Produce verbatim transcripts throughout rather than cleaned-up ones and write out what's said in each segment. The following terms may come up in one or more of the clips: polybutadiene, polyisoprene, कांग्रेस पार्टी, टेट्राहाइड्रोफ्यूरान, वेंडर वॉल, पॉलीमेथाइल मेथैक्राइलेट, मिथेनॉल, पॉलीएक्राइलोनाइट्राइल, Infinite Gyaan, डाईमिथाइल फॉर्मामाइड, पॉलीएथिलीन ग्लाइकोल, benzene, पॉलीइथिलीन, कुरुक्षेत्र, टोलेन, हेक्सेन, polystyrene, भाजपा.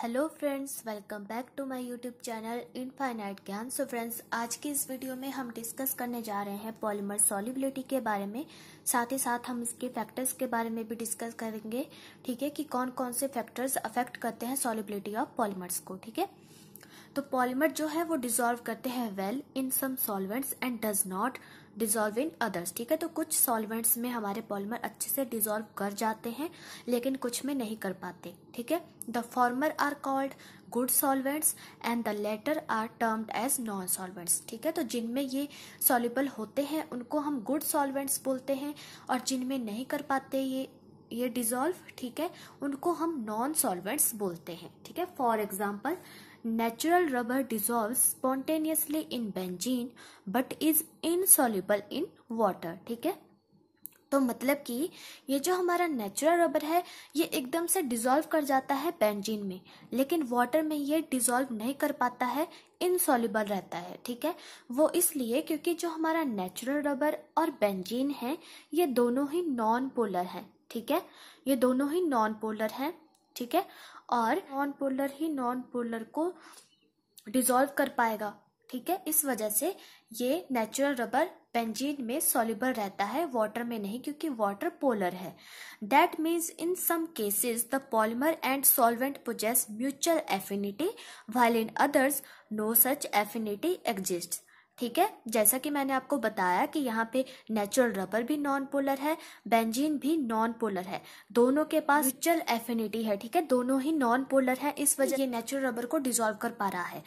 Hello friends, welcome back to my YouTube channel infinite Gyan. So friends, आज की इस video में हम डिस्कस करने जा रहे हैं पॉलीमर सॉल्युबिलिटी के बारे में, साथ ही साथ हम इसके फैक्टर्स के बारे में भी डिस्कस करेंगे। ठीक है, कि कौन कौन से फैक्टर्स अफेक्ट करते हैं सॉल्युबिलिटी ऑफ पॉलीमर्स को। ठीक है, तो पॉलीमर जो है वो डिजॉल्व करते हैं well in some solvents and does not dissolve in others. ठीक है, तो कुछ सॉल्वेंट्स में हमारे पॉलीमर अच्छे से डिजॉल्व कर जाते हैं लेकिन कुछ में नहीं कर पाते। ठीक है, the former are called good solvents and the latter are termed as non solvents. ठीक है, तो जिनमें ये सॉल्युबल होते हैं उनको हम गुड सॉल्वेंट्स बोलते हैं, और जिनमें नहीं कर पाते ये ये डिजॉल्व, ठीक है, उनको हम नॉन सॉल्वेंट्स बोलते हैं। ठीक है, for example, natural rubber dissolves spontaneously in benzene but is insoluble in water। ठीक है, तो मतलब कि ये जो हमारा नेचुरल रबर है ये एकदम से डिजॉल्व कर जाता है बेंजीन में, लेकिन वाटर में ये डिजॉल्व नहीं कर पाता है, इनसॉल्युबल रहता है। ठीक है, वो इसलिए क्योंकि जो हमारा नेचुरल रबर और बेंजीन है ये दोनों ही नॉन पोलर है। ठीक है, ये दोनों ही नॉन पोलर है। ठीक है, और नॉन पोलर ही नॉन पोलर को डिसॉल्व कर पाएगा। ठीक है, इस वजह से ये नेचुरल रबर बेंजीन में सॉल्युबल रहता है, वाटर में नहीं, क्योंकि वाटर पोलर है। That means in some cases the polymer and solvent possess mutual affinity while in others no such affinity exist. ठीक है, जैसा कि मैंने आपको बताया कि यहाँ पे नेचुरल रबर भी नॉन पोलर है, बेंजीन भी नॉन पोलर है, दोनों के पास म्यूचुअल एफिनिटी है। ठीक है, दोनों ही नॉन पोलर है, इस वजह से नेचुरल रबर को डिसॉल्व कर पा रहा है।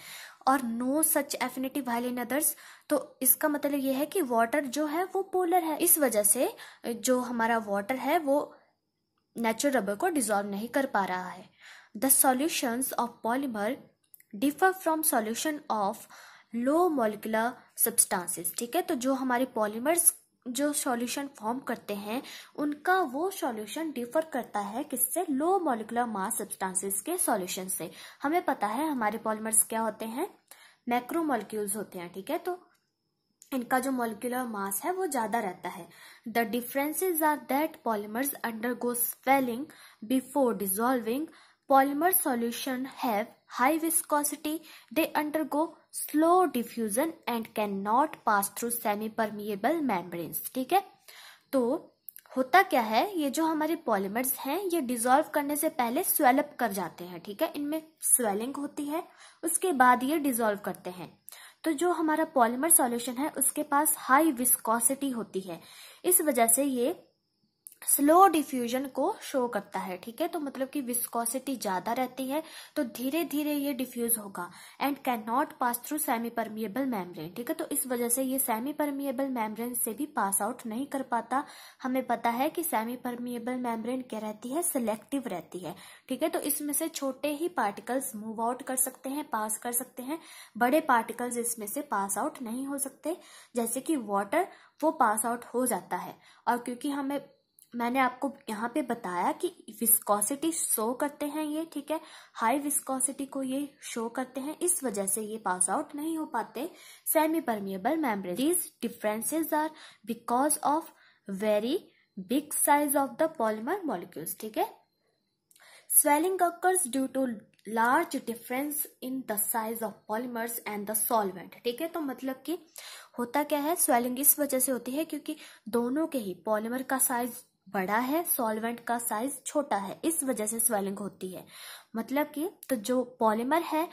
और no such affinity while in others, तो इसका मतलब यह है कि वाटर जो है वो पोलर है, इस वजह से जो हमारा वाटर है वो नेचुरल रबर को डिसॉल्व नहीं कर पा रहा है। The solutions of polymer differ from solution of low molecular substances. ठीक है, तो जो हमारे पॉलीमर्स जो सॉल्यूशन फॉर्म करते हैं उनका वो सॉल्यूशन डिफर करता है किससे? लो मॉलिकुलर मास सब्सटेंसेस के सॉल्यूशन से। हमें पता है हमारे पॉलीमर्स क्या होते हैं, मैक्रो मॉलिक्यूल्स होते हैं। ठीक है, तो इनका जो मॉलिकुलर मास है वो ज्यादा रहता है। The differences are that polymers undergo swelling before dissolving. Polymer solution have high viscosity. They undergo slow diffusion and cannot pass through semi-permeable membranes. ठीक है, तो होता क्या है, ये जो हमारे पॉलीमर्स हैं ये डिसॉल्व करने से पहले स्वेलअप कर जाते हैं। ठीक है, इनमें स्वेलिंग होती है, उसके बाद ये डिसॉल्व करते हैं। तो जो हमारा पॉलीमर सॉल्यूशन है उसके पास हाई विस्कोसिटी होती है, इस वजह से ये स्लो डिफ्यूजन को शो करता है। ठीक है, तो मतलब कि विस्कोसिटी ज्यादा रहती है तो धीरे धीरे ये डिफ्यूज होगा। And can not pass through semi permeable membrane. ठीक है, तो इस वजह से ये सेमी परमिएबल मेम्ब्रेन से भी पास आउट नहीं कर पाता। हमें पता है कि सेमी परमिएबल मेम्ब्रेन क्या रहती है, सिलेक्टिव रहती है। ठीक है, तो इसमें से छोटे ही पार्टिकल्स मूव आउट कर सकते हैं, पास कर सकते हैं, बड़े पार्टिकल्स इसमें से पास आउट नहीं हो सकते। जैसे कि वाटर वो पास आउट हो जाता है, और क्योंकि हमें मैंने आपको यहाँ पे बताया कि विस्कोसिटी शो करते हैं ये। ठीक है, हाई विस्कोसिटी को ये शो करते हैं, इस वजह से ये पास आउट नहीं हो पाते semi permeable membrane. These differences are because of very big size of the polymer molecules. ठीक है, swelling occurs due to large difference in the size of polymers and the solvent. ठीक है, तो मतलब कि होता क्या है, स्वेलिंग इस वजह से होती है क्योंकि दोनों के ही पॉलीमर का साइज बड़ा है, सॉल्वेंट का साइज छोटा है, इस वजह से स्वेलिंग होती है। मतलब कि तो जो पॉलीमर है,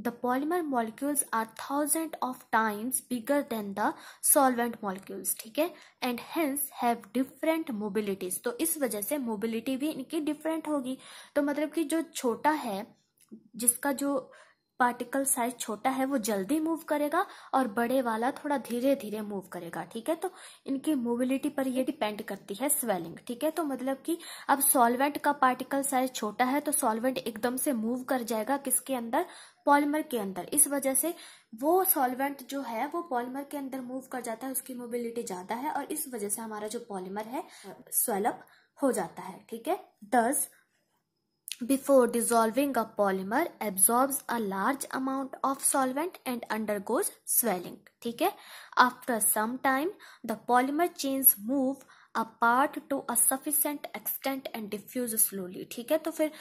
the polymer molecules are thousand of times bigger than the solvent molecules. ठीक है, and hence have different mobilities. तो इस वजह से मोबिलिटी भी इनकी डिफरेंट होगी। तो मतलब कि जो छोटा है, जिसका जो पार्टिकल साइज छोटा है वो जल्दी मूव करेगा, और बड़े वाला थोड़ा धीरे धीरे मूव करेगा। ठीक है, तो इनकी मोबिलिटी पर ये डिपेंड करती है स्वेलिंग। ठीक है, तो मतलब कि अब सॉल्वेंट का पार्टिकल साइज छोटा है तो सॉल्वेंट एकदम से मूव कर जाएगा किसके अंदर, पॉलीमर के अंदर, इस वजह से वो सॉल्वेंट जो है वो पॉलीमर के अंदर मूव कर जाता है, उसकी मोबिलिटी ज्यादा है, और इस वजह से हमारा जो पॉलीमर है स्वेलअप हो जाता है। ठीक है, दस Before dissolving a polymer absorbs a large amount of solvent and undergoes swelling. ठीक है, After some time the polymer chains move apart to a sufficient extent and diffuse slowly. ठीक है, तो फिर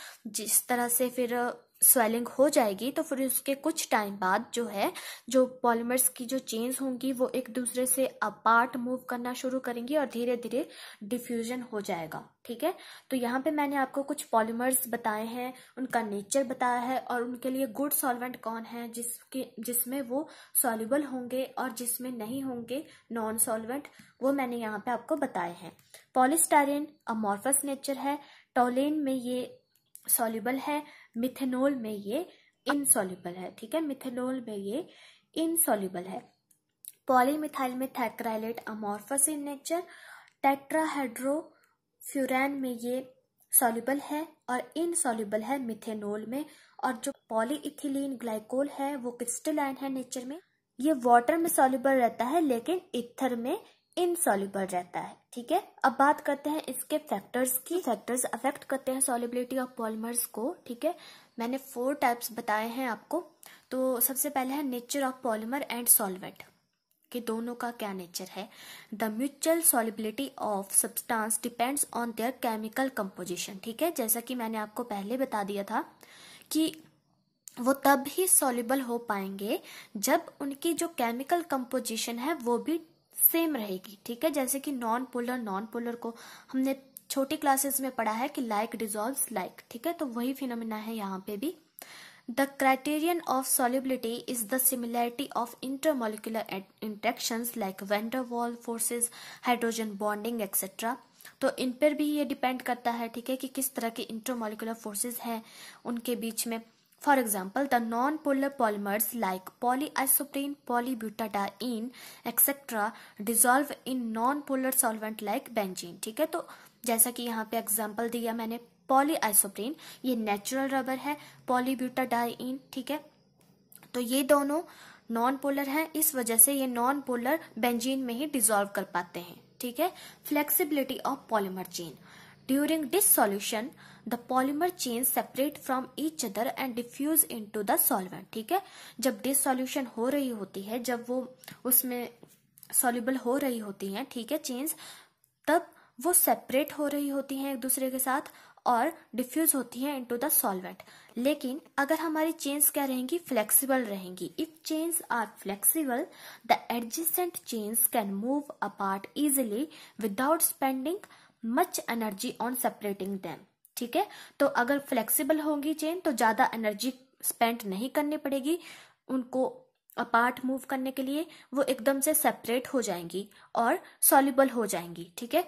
जिस तरह से फिर स्वेलिंग हो जाएगी तो फिर उसके कुछ टाइम बाद जो है जो पॉलीमर्स की जो चेन्स होंगी वो एक दूसरे से अपार्ट मूव करना शुरू करेंगी और धीरे धीरे डिफ्यूजन हो जाएगा। ठीक है, तो यहाँ पे मैंने आपको कुछ पॉलीमर्स बताए हैं, उनका नेचर बताया है और उनके लिए गुड सॉल्वेंट कौन है जिसके जिसमें वो सॉल्युबल होंगे और जिसमें नहीं होंगे नॉन सॉल्वेंट, वो मैंने यहाँ पे आपको बताए हैं। पॉलीस्टाइरीन अमॉर्फस नेचर है, टोलेन में ये सॉल्युबल है, मिथेनॉल में ये इनसॉल्युबल है। ठीक है, मिथेनॉल में ये इनसॉल्युबल है। पॉलीमेथाइल मेथैक्राइलेट amorphous in nature, टेट्राहाइड्रोफ्यूरान में ये सॉल्युबल है और इनसॉल्युबल है मिथेनॉल में। और जो पॉलीएथिलीन ग्लाइकोल है वो क्रिस्टलाइन है नेचर में, ये वाटर में सॉल्युबल रहता है लेकिन ईथर में इनसॉल्युबल रहता है। ठीक है, अब बात करते हैं इसके फैक्टर्स की। फैक्टर्स अफेक्ट करते हैं सॉल्युबिलिटी ऑफ पॉलीमर्स को। ठीक है, मैंने फोर टाइप्स बताए हैं आपको। तो सबसे पहले है nature of polymer and solvent, कि दोनों का क्या नेचर है। The mutual solubility of substance depends on their chemical composition. ठीक है, जैसा कि मैंने आपको पहले बता दिया था कि वो तब ही सॉल्युबल हो पाएंगे जब उनकी जो केमिकल कंपोजिशन है वो भी सेम रहेगी। ठीक है, जैसे कि नॉन पोलर नॉन पोलर को हमने छोटी क्लासेस में पढ़ा है कि लाइक डिसॉल्व्स लाइक। ठीक है, तो वही फिनोमेना है यहाँ पे भी। The criterion of solubility is the similarity of intermolecular interactions like वेंडर वॉल forces, hydrogen bonding etcetera. तो इन पर भी ये डिपेंड करता है, ठीक है, कि किस तरह के इंटरमोलिकुलर फोर्सेज हैं उनके बीच में। For example, the non-polar polymers like polyisoprene, polybutadiene, et cetera dissolve in non-polar solvent like benzene. ठीक है, तो जैसा कि यहाँ पे एग्जाम्पल दिया मैंने, polyisoprene ये नेचुरल रबर है, polybutadiene, ठीक है, तो ये दोनों नॉन पोलर हैं, इस वजह से ये नॉन पोलर बेंजीन में ही डिसॉल्व कर पाते हैं। ठीक है, flexibility of polymer chain. During dissolution, the polymer chains separate from each other and diffuse into the solvent. ठीक है, जब dissolution हो रही होती है, जब वो उसमें soluble हो रही होती हैं, ठीक है, chains, तब वो separate हो रही होती हैं एक दूसरे के साथ और diffuse होती हैं into the solvent. लेकिन अगर हमारी chains क्या रहेंगी, flexible रहेंगी। If chains are flexible, the adjacent chains can move apart easily without spending much energy on separating them. ठीक है, तो अगर फ्लेक्सिबल होंगी चेन तो ज्यादा एनर्जी स्पेंड नहीं करनी पड़ेगी उनको अपार्ट मूव करने के लिए, वो एकदम से सेपरेट हो जाएंगी और सॉल्युबल हो जाएंगी। ठीक है,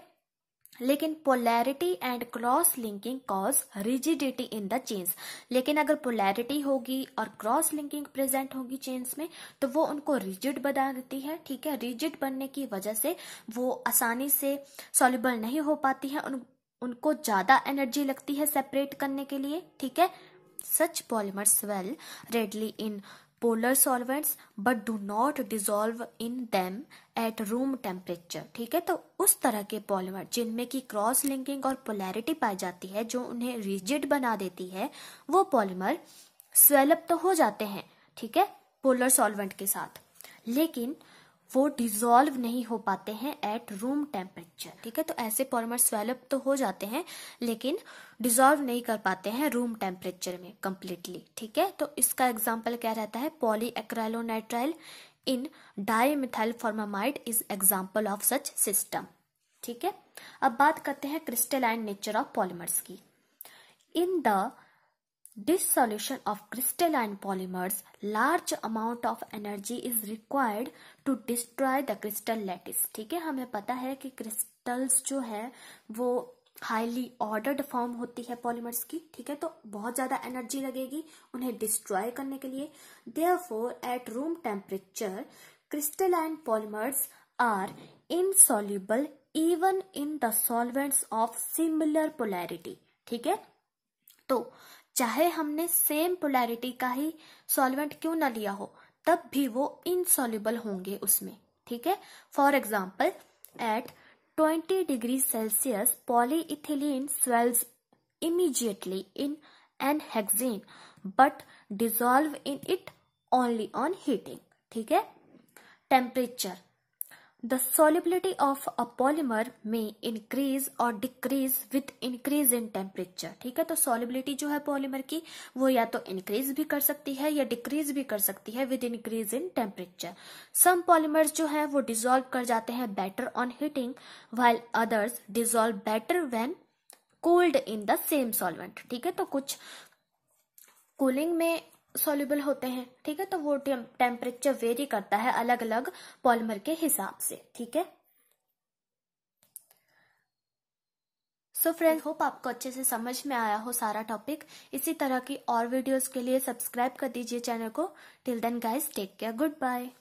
लेकिन polarity and cross linking cause rigidity in the chains. लेकिन अगर पोलैरिटी होगी और क्रॉस लिंकिंग प्रेजेंट होगी चेन्स में तो वो उनको रिजिड बना देती है। ठीक है, रिजिड बनने की वजह से वो आसानी से सॉल्युबल नहीं हो पाती है, उन, उनको ज्यादा एनर्जी लगती है सेपरेट करने के लिए। ठीक है, such polymers swell readily in polar solvents but do not dissolve in them at room temperature. ठीक है, तो उस तरह के पॉलीमर जिनमें की क्रॉस लिंकिंग और पोलैरिटी पाई जाती है जो उन्हें रिजिड बना देती है, वो पॉलीमर स्वेलअप तो हो जाते हैं, ठीक है, पोलर सॉल्वेंट के साथ, लेकिन वो डिसॉल्व नहीं हो पाते हैं एट रूम टेम्परेचर। ठीक है, तो ऐसे पॉलीमर स्वेलअप तो हो जाते हैं लेकिन डिसॉल्व नहीं कर पाते हैं रूम टेम्परेचर में कंप्लीटली। ठीक है, तो इसका एग्जांपल क्या रहता है, पॉलीएक्राइलोनाइट्राइल in डाईमिथाइल फॉर्मामाइड is example of such system. ठीक है, अब बात करते हैं क्रिस्टलाइन नेचर ऑफ पॉलीमर्स की। In the dissolution of crystalline polymers, large amount of energy is required to destroy the crystal lattice. ठीक है, हमें पता है कि क्रिस्टल्स जो है वो हाईली ऑर्डर्ड फॉर्म होती है पॉलीमर्स की। ठीक है, तो बहुत ज्यादा एनर्जी लगेगी उन्हें डिस्ट्रॉय करने के लिए। Therefore, at room temperature, crystalline polymers are insoluble even in the solvents of similar polarity. ठीक है, तो चाहे हमने सेम पोलैरिटी का ही सॉल्वेंट क्यों ना लिया हो, तब भी वो इनसॉल्युबल होंगे उसमें। ठीक है, for example at twenty degree Celsius पॉलीइथिलीन swells immediately in n हेक्सेन but dissolve in it only on heating. ठीक है, temperature The solubility of a polymer may increase or decrease with increase in temperature. ठीक है, तो solubility जो है polymer की वो या तो increase भी कर सकती है या decrease भी कर सकती है with increase in temperature. Some polymers जो है वो dissolve कर जाते हैं better on heating, while others dissolve better when cooled in the same solvent. ठीक है, तो कुछ cooling में सॉल्युबल होते हैं, ठीक है, तो वो टेम्परेचर वेरी करता है अलग अलग पॉलिमर के हिसाब से. ठीक है, सो फ्रेंड्स, होप आपको अच्छे से समझ में आया हो सारा टॉपिक. इसी तरह की और वीडियोस के लिए सब्सक्राइब कर दीजिए चैनल को. Till then guys, take care, good bye.